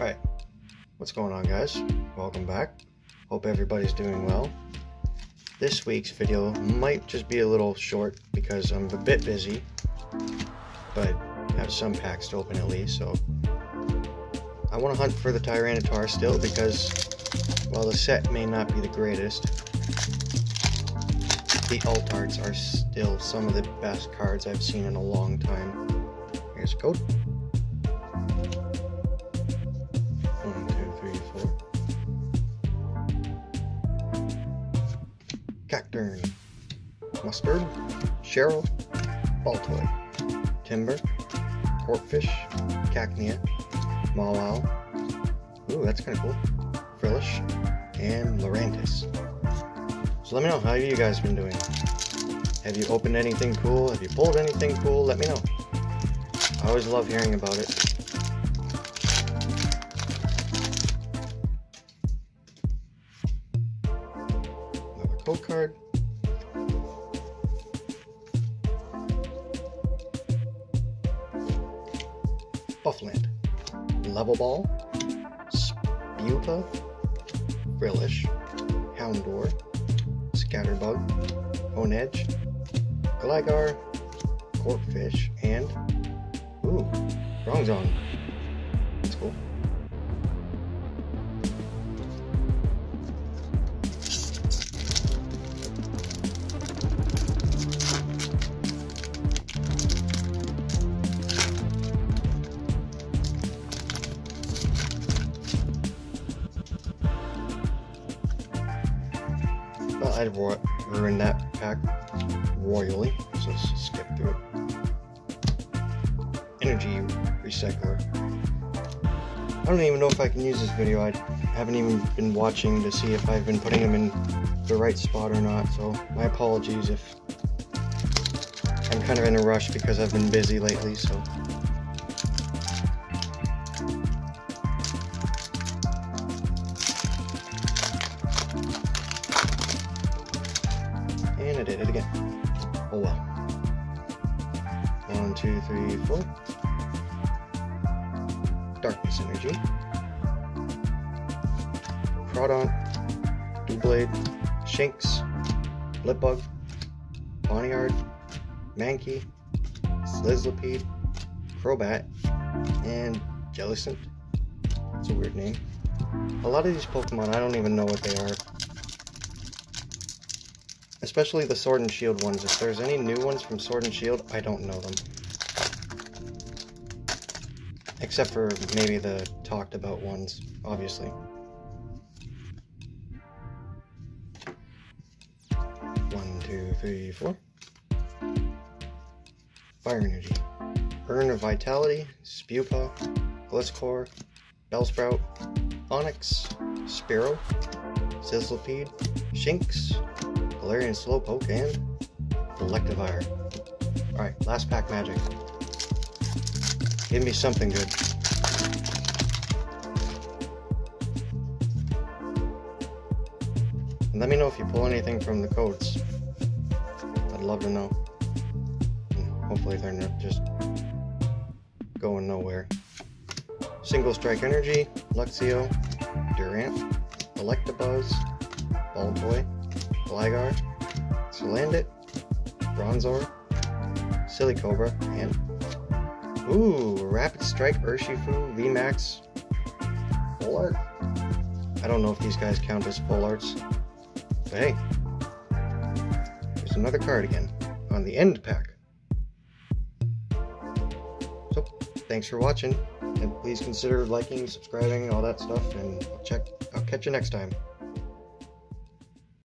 Alright, what's going on guys? Welcome back. Hope everybody's doing well. This week's video might just be a little short because I'm a bit busy, but I have some packs to open at least, so I want to hunt for the Tyranitar still because, while the set may not be the greatest, the alt arts are still some of the best cards I've seen in a long time. Here's a code. 1, 2, 3, 4. Cacturn, Mustard, Cheryl, Baltoy, Timber, Porkfish, Cactnia, Malow, ooh that's kinda cool, Frillish, and Lorantis. So let me know, how you guys been doing? Have you opened anything cool? Have you pulled anything cool? Let me know. I always love hearing about it. Card. Buffland, Level Ball, Spupa, Frillish, Houndour, Scatterbug, Onedge, Gligar, Corphish, and ooh, Bronzong. That's cool. I'd ruin that pack royally, so let's skip through it. Energy Recycler. I don't even know if I can use this video. I haven't even been watching to see if I've been putting them in the right spot or not, so my apologies if I'm kind of in a rush because I've been busy lately, so. I did it again. Oh well. 1, 2, 3, 4. Darkness Energy. Crawdon. Dublade. Shinx. Lipbug. Boniard. Mankey. Slislipede. Crobat. And Jellicent. That's a weird name. A lot of these Pokemon, I don't even know what they are. Especially the Sword and Shield ones. If there's any new ones from Sword and Shield, I don't know them. Except for maybe the talked about ones, obviously. One, two, three, four. Fire Energy. Urn of Vitality, Spupa, Gliscor, Bellsprout, Onyx, Spiro, Slislipede, Shinx, Galarian Slowpoke, and Electivire. Alright, last pack magic. Give me something good. And let me know if you pull anything from the codes. I'd love to know. Hopefully they're not just going nowhere. Single Strike Energy, Luxio, Durant, Electabuzz, Baltoy, Gligar, Salandit, Bronzor, Silly Cobra, and ooh, Rapid Strike, Urshifu, VMAX, Full Art. I don't know if these guys count as Full Arts, but hey, there's another card again on the end pack. So, thanks for watching, and please consider liking, subscribing, all that stuff, and I'll catch you next time.